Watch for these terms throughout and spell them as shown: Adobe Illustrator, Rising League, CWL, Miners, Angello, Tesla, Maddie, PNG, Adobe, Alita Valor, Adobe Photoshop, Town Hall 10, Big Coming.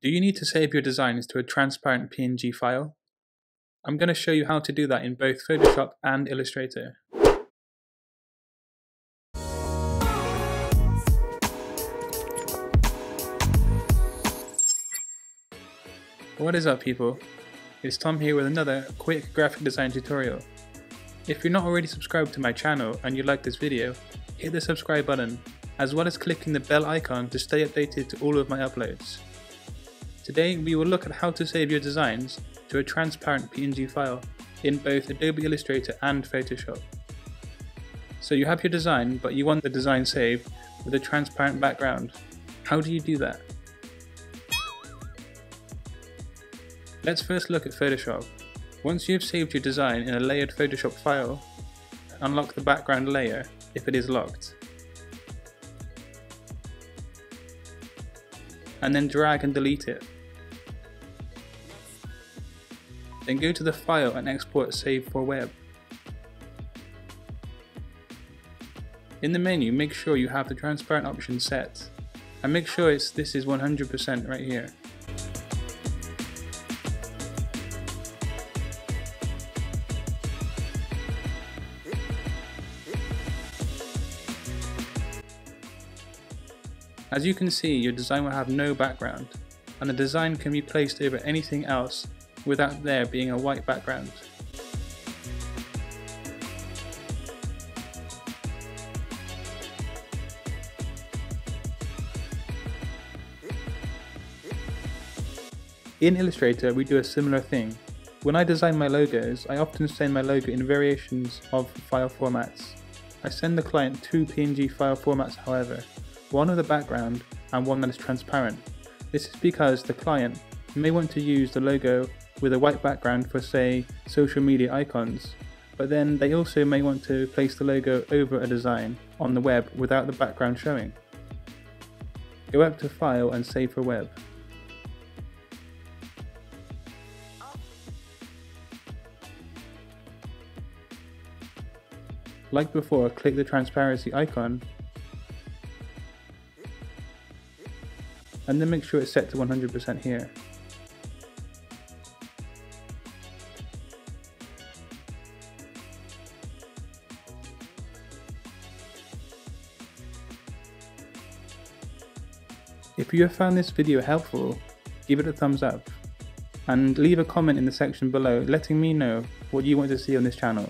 Do you need to save your designs to a transparent PNG file? I'm going to show you how to do that in both Photoshop and Illustrator. What is up, people? It's Tom here with another quick graphic design tutorial. If you're not already subscribed to my channel and you like this video, hit the subscribe button, as well as clicking the bell icon to stay updated to all of my uploads. Today we will look at how to save your designs to a transparent PNG file in both Adobe Illustrator and Photoshop. So you have your design, but you want the design saved with a transparent background. How do you do that? Let's first look at Photoshop. Once you've saved your design in a layered Photoshop file, unlock the background layer if it is locked, and then drag and delete it. Then go to the file and export Save for Web. In the menu, make sure you have the transparent option set, and make sure this is 100% right here. As you can see, your design will have no background, and the design can be placed over anything else without there being a white background. In Illustrator, we do a similar thing. When I design my logos, I often send my logo in variations of file formats. I send the client two PNG file formats, however, one of the background and one that is transparent. This is because the client may want to use the logo with a white background for, say, social media icons, but then they also may want to place the logo over a design on the web without the background showing. Go up to File and Save for Web. Like before, click the transparency icon and then make sure it's set to 100% here. If you have found this video helpful, give it a thumbs up and leave a comment in the section below letting me know what you want to see on this channel.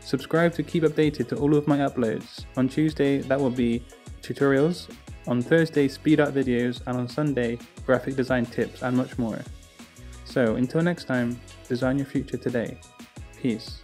Subscribe to keep updated to all of my uploads. On Tuesday, that will be tutorials, on Thursday, speed up videos, and on Sunday, graphic design tips and much more. So until next time, design your future today. Peace.